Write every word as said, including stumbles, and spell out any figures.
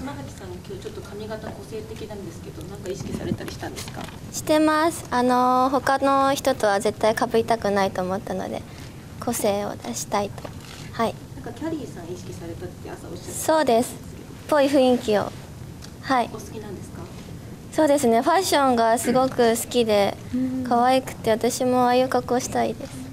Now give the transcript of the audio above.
島崎さん、今日ちょっと髪型個性的なんですけど、なんか意識されたりしたんですか？してます。あの他の人とは絶対被りたくないと思ったので、個性を出したいと。はい。なんかキャリーさん意識されたって朝おっしゃってたんですけど。そうです。ぽい雰囲気を。はい。お好きなんですか？そうですね。ファッションがすごく好きで、可愛くて、私もああいう格好したいです。